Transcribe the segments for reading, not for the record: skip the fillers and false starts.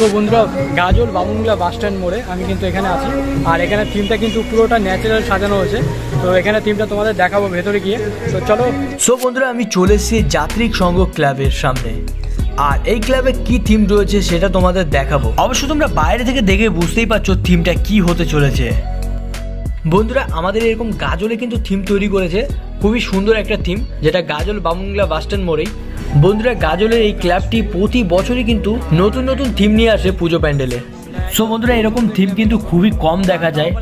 তো বন্ধুরা, গাজল বামুংলা bus stand মোড়ে আমি কিন্তু এখানে আছি, আর এখানে থিমটা কিন্তু পুরোটা ন্যাচারাল সাজানো হয়েছে। তো এখানে থিমটা তোমাদের দেখাবো ভেতরে গিয়ে, তো চলো। সো বন্ধুরা, আমি চলে এসেছি যাত্রিক সংঘ ক্লাবের সামনে, আর এই ক্লাবে কি থিম রয়েছে সেটা তোমাদের দেখাবো। অবশ্য তোমরা বাইরে থেকে দেখে বুঝতেই পারছো থিমটা কি হতে চলেছে। বন্ধুরা, আমাদের এরকম গাজলে কিন্তু থিম তৈরি করেছে, খুবই সুন্দর একটা থিম, যেটা গাজল বামুংলা বাস স্ট্যান্ড মোড়েই। বন্ধুরা, গাজলের এই ক্লাবটি প্রতি বছরই কিন্তু নতুন নতুন থিম নিয়ে আসে পুজো প্যান্ডেলে। সো বন্ধুরা, এরকম থিম কিন্তু খুবই কম দেখা যায়,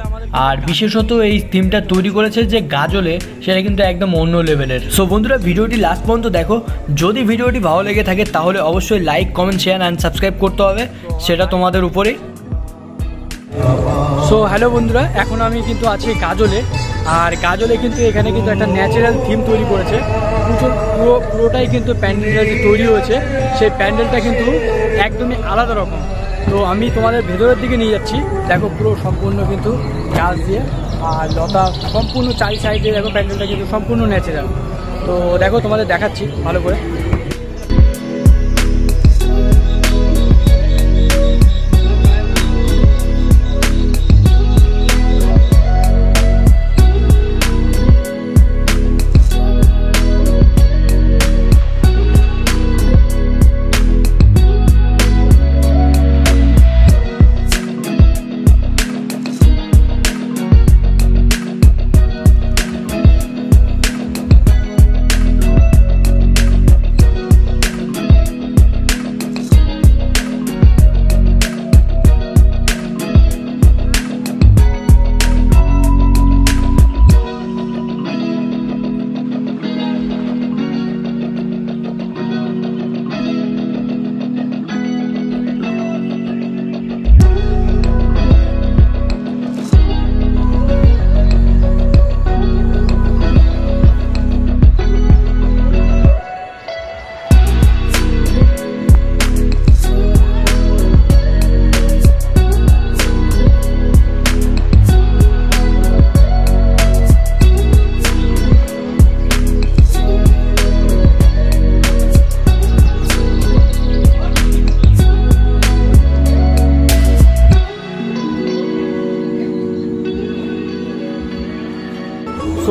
আর বিশেষত এই থিমটা তৈরি করেছে যে গাজলে, সেটা কিন্তু একদম অন্য লেভেলের। সো বন্ধুরা, ভিডিওটি লাস্ট পর্যন্ত দেখো। যদি ভিডিওটি ভালো লেগে থাকে তাহলে অবশ্যই like, comment, share and subscribe করতে হবে, সেটা তোমাদের উপরে। সো হ্যালো বন্ধুরা, এখন আমি কিন্তু আছি গাজলে, আর গাজলে কিন্তু এখানে কিন্তু একটা ন্যাচারাল থিম তৈরি করেছে। পুরোটাই কিন্তু প্যান্ডেলটা যে তৈরি হয়েছে, সেই প্যান্ডেলটা কিন্তু একদমই আলাদা রকম। তো আমি তোমাদের ভেতরের দিকে নিয়ে যাচ্ছি, দেখো পুরো সম্পূর্ণ কিন্তু গাছ দিয়ে আর লতা, সম্পূর্ণ চারি সাইডে দেখো প্যান্ডেলটা কিন্তু সম্পূর্ণ ন্যাচারাল। তো দেখো তোমাদের দেখাচ্ছি ভালো করে।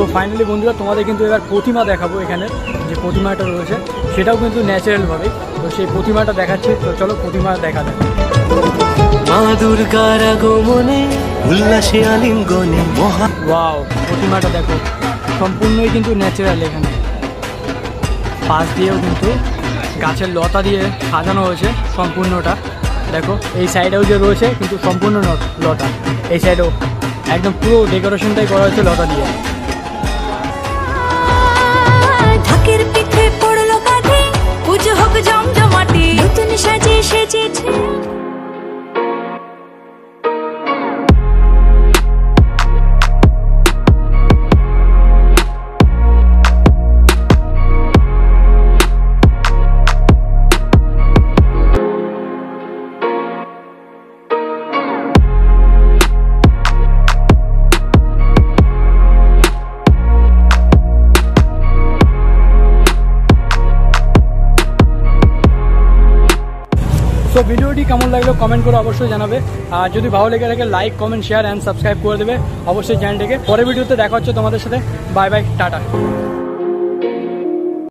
তো ফাইনালি বন্ধুরা, তোমাদের কিন্তু এবার প্রতিমা দেখাবো। এখানে যে প্রতিমাটা রয়েছে সেটাও কিন্তু ন্যাচারালভাবে, তো সেই প্রতিমাটা দেখাচ্ছি। তো চলো প্রতিমা দেখা যাক। মা দুর্গার আগমনে উল্লাসে আলিঙ্গনে মহা, ওয়াও! প্রতিমাটা দেখো সম্পূর্ণই কিন্তু ন্যাচারাল। এখানে পাশ দিয়েও কিন্তু গাছের লতা দিয়ে সাজানো হয়েছে সম্পূর্ণটা। দেখো এই সাইডেও যে রয়েছে কিন্তু সম্পূর্ণ লতা, এই সাইডেও একদম পুরো ডেকোরেশনটাই করা হয়েছে লতা দিয়ে। তো ভিডিওটি কেমন লাগলো কমেন্ট করে অবশ্যই জানাবে, আর যদি ভালো লেগে থাকে like, comment, share and subscribe করে দেবে অবশ্যই চ্যানেলটিকে। পরের ভিডিওতে দেখা হচ্ছে তোমাদের সাথে। Bye bye, tata.